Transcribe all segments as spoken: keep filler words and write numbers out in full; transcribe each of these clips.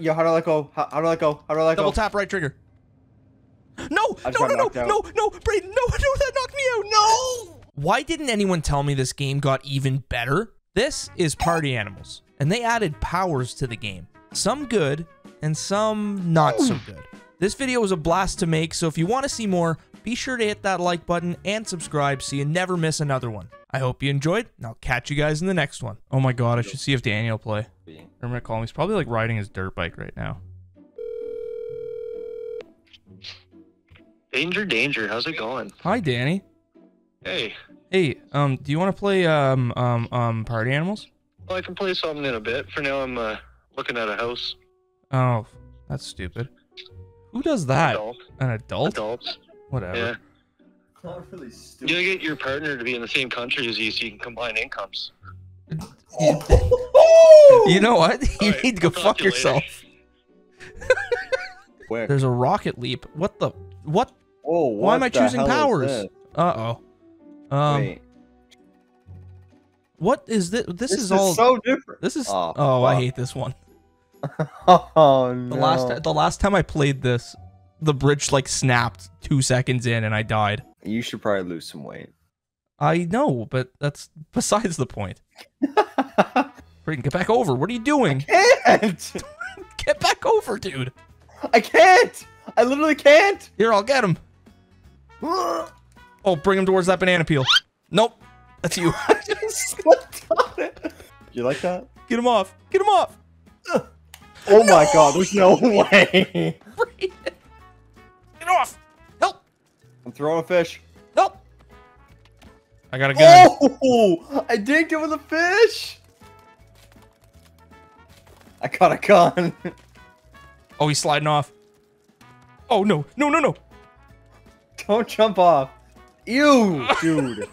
Yo, how do I go? How, how do I go? How do I go? Double tap right trigger. No! No, no, no, no, no, no, Brayden, no, no, that knocked me out, no! Why didn't anyone tell me this game got even better? This is Party Animals, and they added powers to the game. Some good, and some not so good. This video was a blast to make, so if you want to see more, be sure to hit that like button and subscribe so you never miss another one. I hope you enjoyed, and I'll catch you guys in the next one. Oh my god, I should see if Danny will play. I'm gonna call him. He's probably like riding his dirt bike right now. Danger, danger. How's it going? Hi, Danny. Hey. Hey, um, do you want to play, um, um, um, Party Animals? Well, I can play something in a bit. For now, I'm, uh, looking at a house. Oh, that's stupid. Who does that? An adult. An adult? Adults. Whatever. Yeah. It's not really stupid. You gotta get your partner to be in the same country as you so you can combine incomes. You know what? You right, need to go we'll fuck yourself. Quick. There's a rocket leap. What the? What? Oh, what why am I choosing powers? Uh-oh. Um, Wait. What is this? This, this is, is all so different. This is oh, oh I hate this one. Oh no. The last the last time I played this, the bridge like snapped two seconds in and I died. You should probably lose some weight. I know, but that's besides the point. Brayden, get back over. What are you doing? I can't. Get back over, dude. I can't. I literally can't. Here, I'll get him. Oh, bring him towards that banana peel. Nope. That's you. I just slipped on it. You like that? Get him off. Get him off. Ugh. Oh no! My god, there's no way. Get off. Help. I'm throwing a fish. Help. I got a gun. Oh, I did get with a fish. I caught a gun. Oh, he's sliding off. Oh, no. No, no, no. Don't jump off. Ew, dude.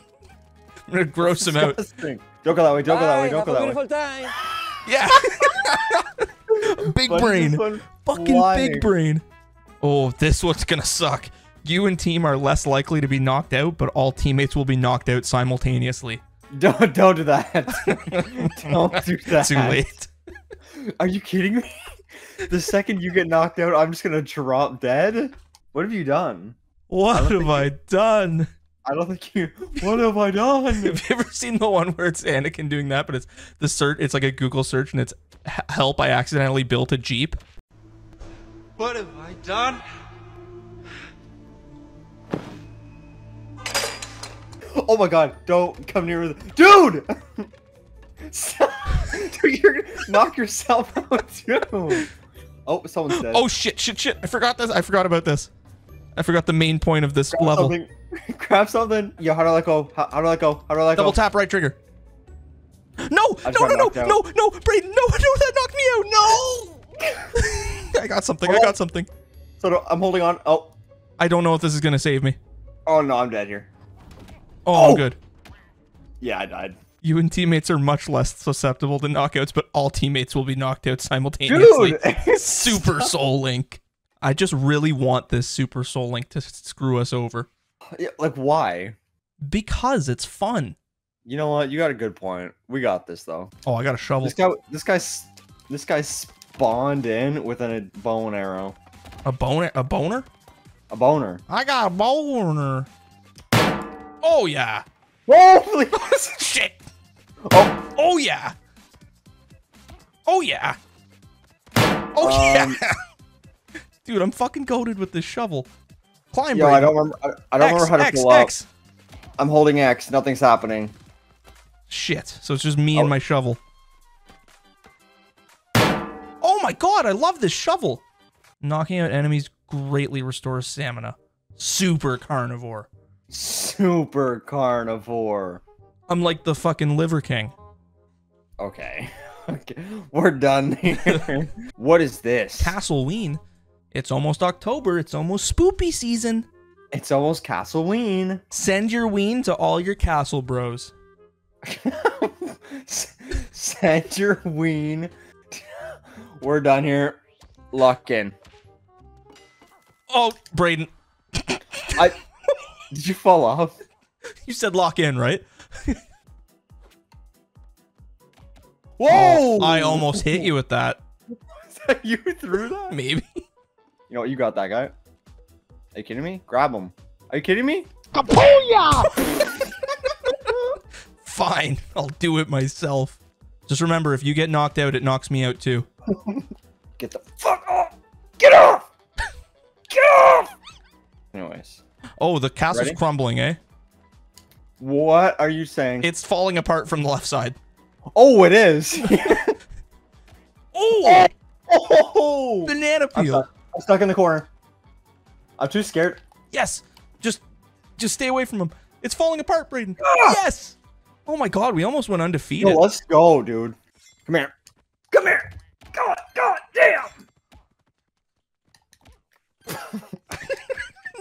I'm gonna gross him out. Don't go that way, don't go that way, don't go that way. Time. Yeah. Big but brain. Fucking flying. Big brain. Oh, this one's gonna suck. You and team are less likely to be knocked out, but all teammates will be knocked out simultaneously. Don't don't do that. Don't do that. Too late. Are you kidding me? The second you get knocked out, I'm just gonna drop dead? What have you done? What have I done? I don't think you. What have I done? Have you ever seen the one where it's Anakin doing that, but it's the search? It's like a Google search, and it's help. I accidentally built a Jeep. What have I done? Oh my God! Don't come near, dude. Stop. Dude, you're gonna knock yourself out too. Oh, someone's dead. Oh shit! Shit! Shit! I forgot this. I forgot about this. I forgot the main point of this Grab level. Something. Grab something. Yo, how do I go? How, how do I go? How do I go? Double tap right trigger. No! No, no, no, no, no, no, Brayden, no, no, that knocked me out. No! I got something. Hold I got on. something. So no, I'm holding on. Oh. I don't know if this is going to save me. Oh, no, I'm dead here. Oh, oh, good. Yeah, I died. You and teammates are much less susceptible to knockouts, but all teammates will be knocked out simultaneously. Dude. Super Soul Link. I just really want this Super Soul Link to screw us over. Yeah, like, why? Because it's fun. You know what? You got a good point. We got this, though. Oh, I got a shovel. This guy, this guy, this guy spawned in with a bone arrow. A bone, a boner? A boner. I got a boner. Oh, yeah. Holy shit. Oh. oh, yeah. Oh, yeah. Oh, um, yeah. Dude, I'm fucking goated with this shovel. Climb, Yo, Brayden. I don't remember. I don't X, remember how to X, pull X. up. I'm holding X. Nothing's happening. Shit. So it's just me oh. and my shovel. Oh my god! I love this shovel. Knocking out enemies greatly restores stamina. Super carnivore. Super carnivore. I'm like the fucking Liver King. Okay. Okay. We're done here. What is this? Castle Ween. It's almost October. It's almost spoopy season. It's almost Castle Ween. Send your ween to all your castle bros. Send your ween. We're done here. Lock in. Oh, Brayden. I did you fall off? You said lock in, right? Whoa! Oh, I almost hit you with that. You threw that? Maybe. You know what? You got that guy. Are you kidding me? Grab him. Are you kidding me? Kapoya! Fine. I'll do it myself. Just remember, if you get knocked out, it knocks me out too. Get the fuck off! Get off! Get off! Anyways. Oh, the castle's Ready? Crumbling, eh? What are you saying? It's falling apart from the left side. Oh, it is. Oh! Oh! Banana peel. I'm stuck. I'm stuck in the corner. I'm too scared. Yes. Just, just stay away from him. It's falling apart, Brayden. Ah! Yes. Oh my God, we almost went undefeated. Yo, let's go, dude. Come here. Come here. God, God damn.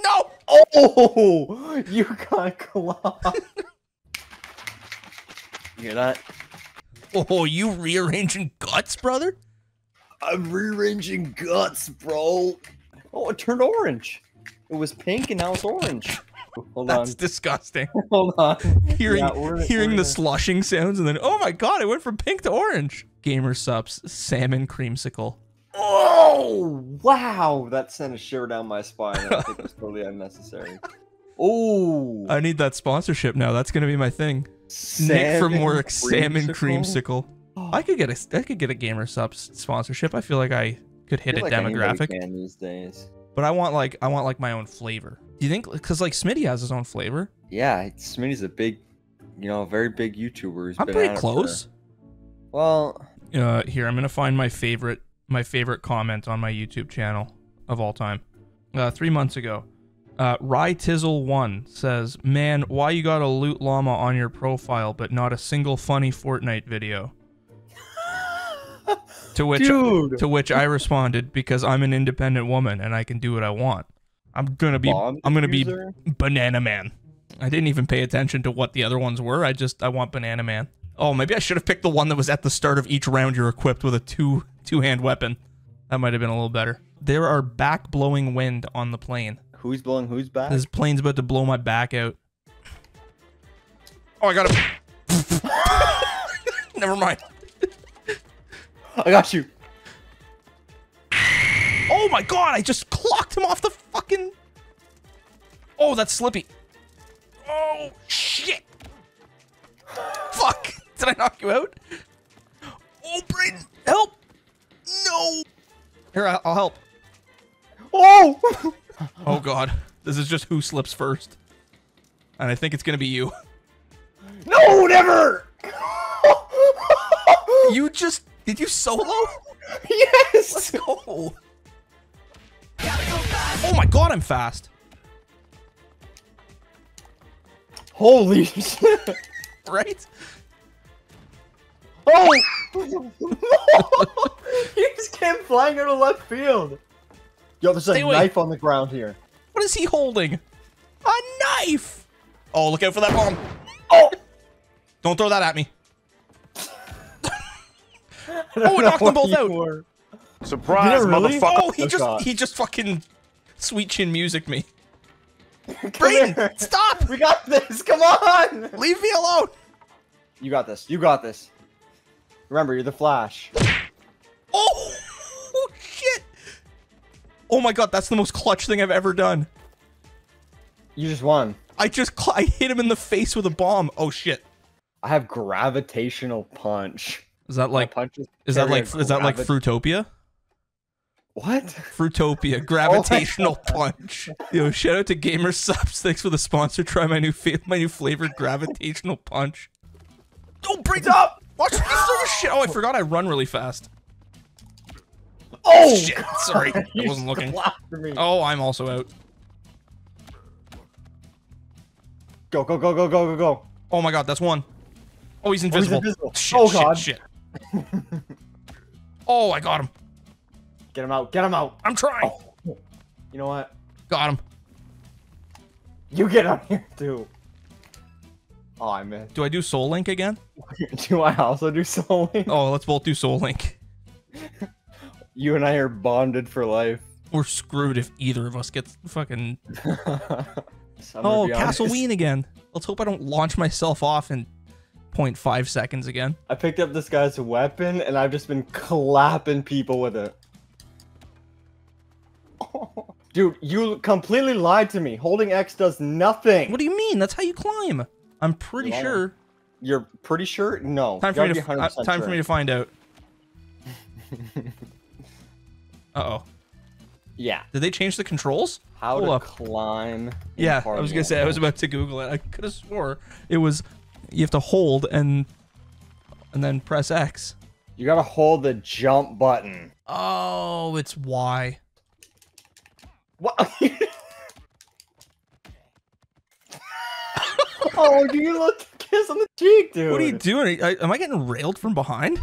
No. Oh, you got clawed. You hear that? Oh, you rearranging guts, brother? I'm rearranging guts, bro. Oh, it turned orange. It was pink and now it's orange. Hold That's on. That's disgusting. Hold on. Hearing yeah, we're, hearing we're the slushing sounds and then, oh my God, it went from pink to orange. Gamer Supps, salmon creamsicle. Oh, wow. That sent a shiver down my spine. I think it was totally unnecessary. Oh. I need that sponsorship now. That's going to be my thing. Salmon Nick from Work, creamsicle? Salmon creamsicle. Oh. I could get a I could get a Gamer Subs sponsorship. I feel like I could hit I feel a like demographic can these days. But I want like I want like my own flavor. Do you think? Because like Smitty has his own flavor. Yeah, Smitty's a big, you know, very big YouTuber. He's I'm pretty close. For, well, uh, here I'm gonna find my favorite my favorite comment on my YouTube channel of all time. Uh, three months ago. Uh, Rye Tizzle One says, "Man, why you got a loot llama on your profile, but not a single funny Fortnite video?" To which, Dude. to which I responded, "Because I'm an independent woman and I can do what I want. I'm gonna be, Bomb I'm gonna user? be Banana Man." I didn't even pay attention to what the other ones were. I just, I want Banana Man. Oh, maybe I should have picked the one that was at the start of each round. You're equipped with a two, two-hand weapon. That might have been a little better. There are back blowing wind on the plane. Who's blowing whose back? This plane's about to blow my back out. Oh, I got a... Never mind. I got you. Oh my God, I just clocked him off the fucking... Oh, that's Slippy. Oh, shit. Fuck. Did I knock you out? Oh, Brayden, help. No. Here, I'll help. Oh! Oh God, this is just who slips first. And I think it's gonna be you. No, never! You just, did you solo? Yes! Let's go! Oh my God, I'm fast. Holy shit. Right? Oh! You just came flying out of left field. Yo, there's a knife on the ground here. What is he holding? A knife! Oh, look out for that bomb. Oh! Don't throw that at me. Oh, it knocked them both out. Were. Surprise, really? Motherfucker. Oh, he just, he just fucking sweet chin music me. Brayden, stop! We got this, come on! Leave me alone! You got this, you got this. Remember, you're the Flash. Oh! Oh my God, that's the most clutch thing I've ever done. You just won. I just I hit him in the face with a bomb. Oh shit. I have gravitational punch. Is that like Is that like is that like Fruitopia? What? Fruitopia, gravitational oh punch. Yo, shout out to Gamer Subs. Thanks for the sponsor. Try my new fa my new flavored gravitational punch. Don't bring it up. Watch me throw shit. Oh, I forgot I run really fast. Oh shit! Sorry, I wasn't looking. Oh, I'm also out. Go, go, go, go, go, go, go! Oh my God, that's one. Oh, he's invisible. Oh, he's invisible. Shit, oh God! Shit, shit. Oh, I got him. Get him out! Get him out! I'm trying. Oh. You know what? Got him. You get out here too. Oh, I missed. Do I do Soul Link again? Do I also do Soul Link? Oh, let's both do Soul Link. You and I are bonded for life. We're screwed if either of us gets fucking... Oh, Castle Ween again. Let's hope I don't launch myself off in zero point five seconds again. I picked up this guy's weapon, and I've just been clapping people with it. Dude, you completely lied to me. Holding X does nothing. What do you mean? That's how you climb. I'm pretty yeah. sure. You're pretty sure? No. Time for me to, uh, time for me to find out. Uh-oh. Yeah. Did they change the controls? How Hold to up. climb. Yeah, I was going to say, I was about to Google it. I could have swore it was, you have to hold and and then press X. You got to hold the jump button. Oh, it's Y. What? Oh, do you look kiss on the cheek, dude? What are you doing? Are you, am I getting railed from behind?